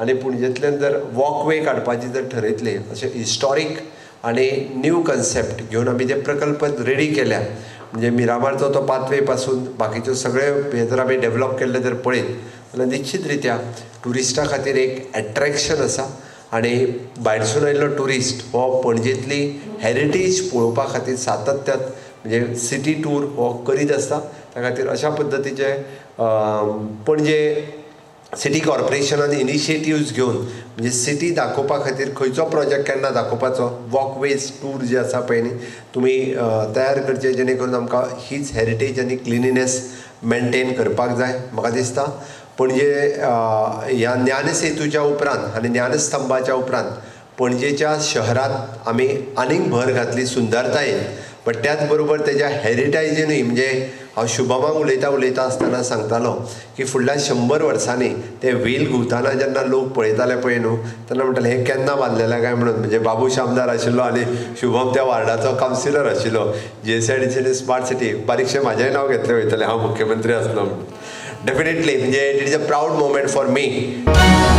आनी पणजेंतल्यान जर वॉकवे काडपाची जर ठरयतले अशें हिस्टॉरीक आनी न्यू कन्सेप्ट घेवन आमी ते प्रकल्प रेडी केल्या म्हणजे मिरामारचो तो पाथवे पासून बाकीचे सगळे हे जर आमी डेव्हलप केल्ले जर पळयत जाल्यार निश्चित रित्या ट्युरिस्टां खातीर एक एट्रॅक्शन आसा आनी भायरसून आयिल्लो ट्युरिस्ट हो पणजेंतली हेरिटेज पळोवपा खातीर सातत्यान म्हणजे सिटी टूर हो करीत आसता त्या खातीर अशा पद्दतीचे पणजे सिटी कॉर्पोरेशनान इनिशिएटिव्स घेवन म्हणजे सिटी दाखोवपा खातीर खंयचो प्रोजेक्ट केन्ना दाखोवपाचो वॉकवेज टूर जे आसा पळय न्ही तुमी तयार करचे जेणे करून आमकां हीच हेरिटेज आनी क्लिनिनेस मेंटेन करपाक जाय. म्हाका दिसता पणजे ह्या ज्ञान सेतूच्या उपरांत आनी ज्ञानस्तंभाच्या उपरांत पणजेच्या शहरांत आमी आनीक भर घातली सुंदरतायेन बट त्याच बरोबर तेज्या हेरिटेजीनूय म्हणजे हांव शुभमाक उलयता आसतना सांगतालो की फुडल्या 100 वर्सांनी ते व्हील घुंवताना जेन्ना लोक पळयताले पळय न्हू तेन्ना म्हणटाले हें केन्ना बांदलेलें काय म्हणून म्हणजे बाबू शामदार आशिल्लो आनी शुभम त्या वार्डाचो कावन्सिलर आशिल्लो JSIDC स्मार्ट सिटी बारीकशें म्हाजेंय नांव घेतलें वयतलें हांव मुख्यमंत्री आसलो म्हणून डेफिनेटली म्हणजे it is a proud moment for me.